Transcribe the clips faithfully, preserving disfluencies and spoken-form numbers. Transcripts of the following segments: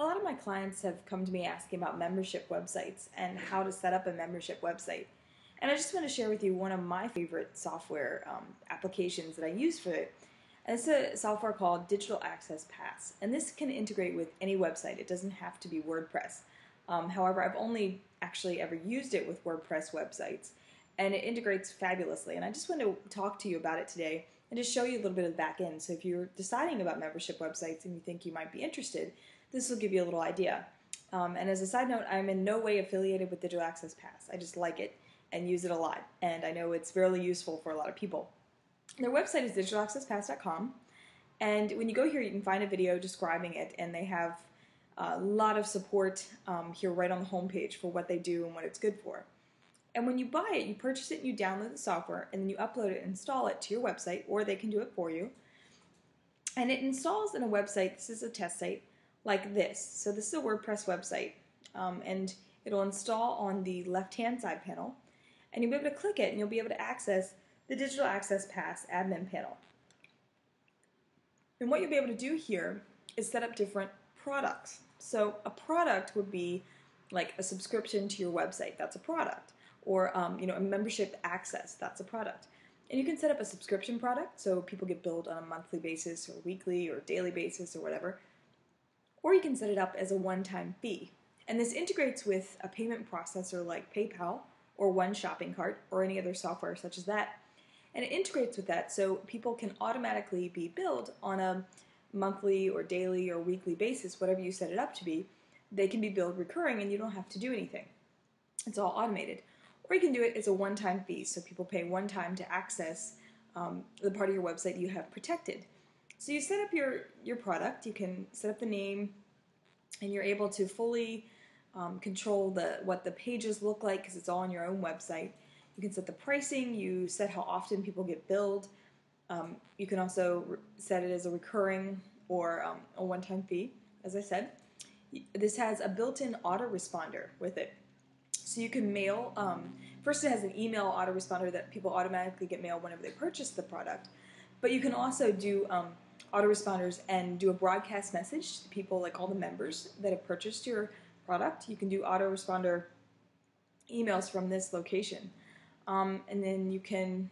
A lot of my clients have come to me asking about membership websites and how to set up a membership website. And I just want to share with you one of my favorite software um, applications that I use for it. And it's a software called Digital Access Pass. And this can integrate with any website. It doesn't have to be WordPress. Um, however, I've only actually ever used it with WordPress websites. And it integrates fabulously. And I just want to talk to you about it today and just show you a little bit of the back end. So if you're deciding about membership websites and you think you might be interested, this will give you a little idea. Um, and as a side note, I'm in no way affiliated with Digital Access Pass. I just like it and use it a lot. And I know it's really useful for a lot of people. Their website is digital access pass dot com. And when you go here, you can find a video describing it. And they have a lot of support um, here right on the homepage for what they do and what it's good for. And when you buy it, you purchase it and you download the software, and then you upload it and install it to your website, or they can do it for you. And it installs in a website, this is a test site, like this. So this is a WordPress website, um, and it'll install on the left-hand side panel. And you'll be able to click it, and you'll be able to access the Digital Access Pass admin panel. And what you'll be able to do here is set up different products. So a product would be like a subscription to your website. That's a product. Or um, you know, a membership access, that's a product. And you can set up a subscription product, so people get billed on a monthly basis or weekly or daily basis or whatever. Or you can set it up as a one-time fee. And this integrates with a payment processor like PayPal or One Shopping Cart or any other software such as that. And it integrates with that so people can automatically be billed on a monthly or daily or weekly basis, whatever you set it up to be. They can be billed recurring and you don't have to do anything. It's all automated. Or you can do it as a one-time fee, so people pay one time to access um, the part of your website you have protected. So you set up your, your product, you can set up the name, and you're able to fully um, control the what the pages look like because it's all on your own website. You can set the pricing, you set how often people get billed. Um, you can also set it as a recurring or um, a one-time fee, as I said. This has a built-in autoresponder with it. So you can mail, um, first it has an email autoresponder that people automatically get mail whenever they purchase the product, but you can also do um, autoresponders and do a broadcast message to people, like all the members that have purchased your product. You can do autoresponder emails from this location. Um, and then you can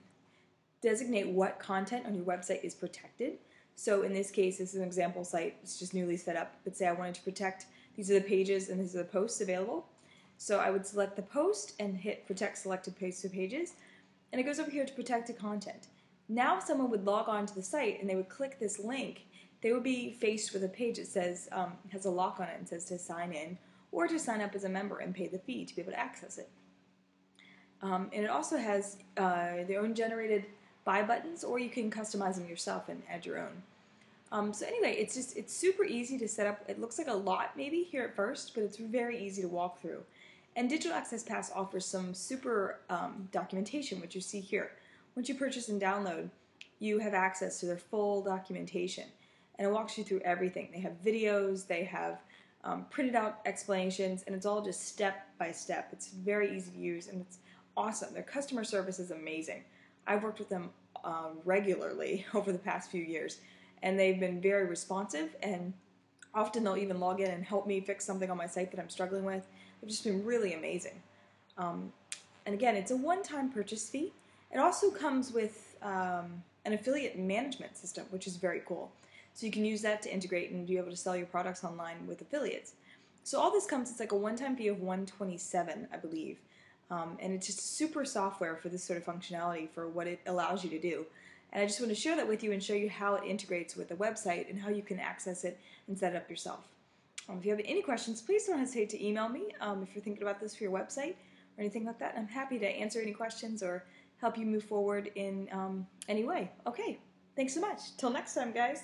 designate what content on your website is protected. So in this case, this is an example site, it's just newly set up, but say I wanted to protect, these are the pages and these are the posts available. So I would select the post and hit Protect Selected Posts to Pages, and it goes over here to Protected Content. Now if someone would log on to the site and they would click this link, they would be faced with a page that says, um, has a lock on it and says to sign in or to sign up as a member and pay the fee to be able to access it. Um, and it also has uh, their own generated buy buttons, or you can customize them yourself and add your own. Um, so anyway, it's just it's super easy to set up. It looks like a lot maybe here at first, but it's very easy to walk through. And Digital Access Pass offers some super um, documentation, which you see here. Once you purchase and download, you have access to their full documentation. And it walks you through everything. They have videos, they have um, printed out explanations, and it's all just step by step. It's very easy to use, and it's awesome. Their customer service is amazing. I've worked with them uh, regularly over the past few years, and they've been very responsive, and often they'll even log in and help me fix something on my site that I'm struggling with. They've just been really amazing. Um, and again, it's a one-time purchase fee. It also comes with um, an affiliate management system, which is very cool. So you can use that to integrate and be able to sell your products online with affiliates. So all this comes, it's like a one-time fee of one hundred twenty-seven dollars, I believe. Um, and it's just super software for this sort of functionality for what it allows you to do. And I just want to share that with you and show you how it integrates with the website and how you can access it and set it up yourself. Um, if you have any questions, please don't hesitate to email me um, if you're thinking about this for your website or anything like that. I'm happy to answer any questions or help you move forward in um, any way. Okay, thanks so much. Till next time, guys.